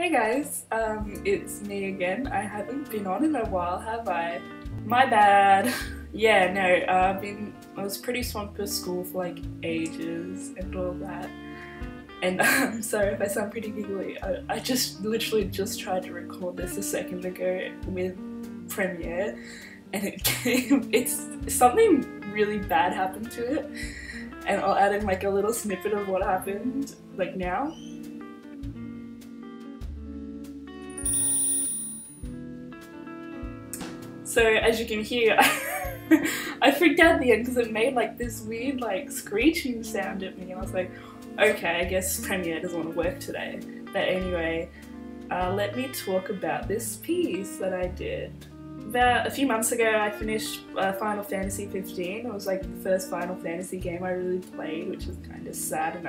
Hey guys, it's me again. I haven't been on in a while, have I? My bad. Yeah, no, I was pretty swamped with school for like ages and all that. And I'm sorry if I sound pretty giggly. I just literally just tried to record this a second ago with Premiere and it's something really bad happened to it. And I'll add in like a little snippet of what happened, like now. So as you can hear, I freaked out at the end because it made like this weird like screeching sound at me, and I was like, okay, I guess Premiere doesn't want to work today. But anyway, let me talk about this piece that I did. About a few months ago I finished Final Fantasy XV. It was like the first Final Fantasy game I really played, which is kind of sad, and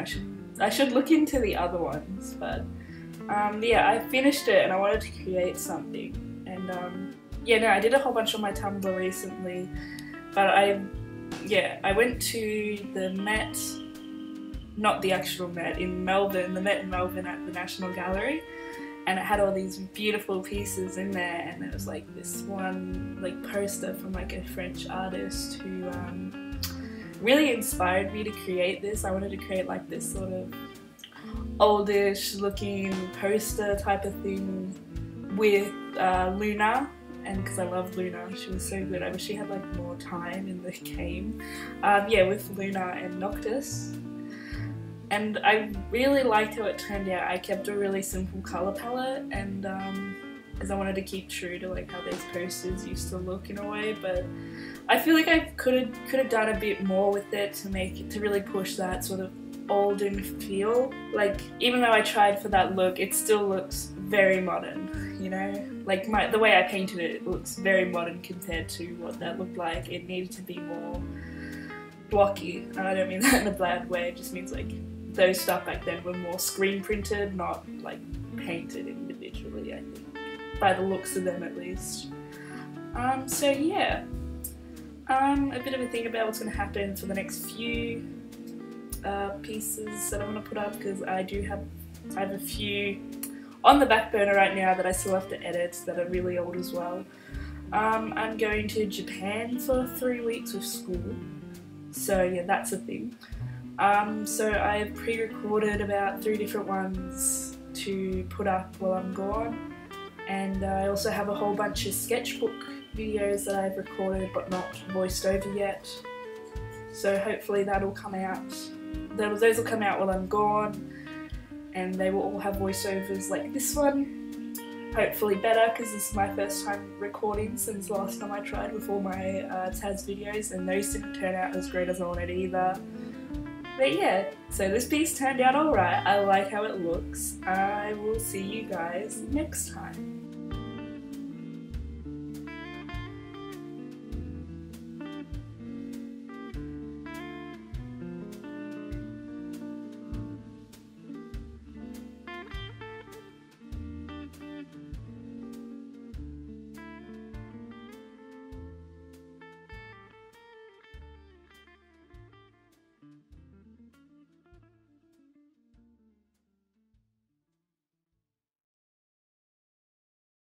I should look into the other ones, but yeah, I finished it and I wanted to create something, and yeah, no, I did a whole bunch on my Tumblr recently, but I went to the Met, not the actual Met, in Melbourne, the Met in Melbourne at the National Gallery, and it had all these beautiful pieces in there, and there was like this one like poster from like a French artist who really inspired me to create this. I wanted to create like this sort of oldish looking poster type of thing with Luna. And because I love Luna, she was so good. I wish she had like more time in the game. Yeah, with Luna and Noctis. And I really liked how it turned out. I kept a really simple colour palette, and because I wanted to keep true to like how those posters used to look in a way, but I feel like I could have done a bit more with it to make it, to really push that sort of olden feel. Like, even though I tried for that look, it still looks very modern, you know? Like, the way I painted it, it looks very modern compared to what that looked like. It needed to be more blocky, and I don't mean that in a bad way, it just means like those stuff back then were more screen printed, not like painted individually, I think. By the looks of them, at least. So yeah, a bit of a thing about what's going to happen for the next few pieces that I want to put up, because I have a few on the back burner right now that I still have to edit that are really old as well. I'm going to Japan for 3 weeks with school, so yeah, that's a thing. So I pre-recorded about 3 different ones to put up while I'm gone, and I also have a whole bunch of sketchbook videos that I've recorded but not voiced over yet, so hopefully that'll come out. Those will come out while I'm gone, and they will all have voiceovers like this one. Hopefully better, because this is my first time recording since last time I tried with all my Taz videos, and those didn't turn out as great as I wanted either. But yeah, so this piece turned out alright. I like how it looks. I will see you guys next time.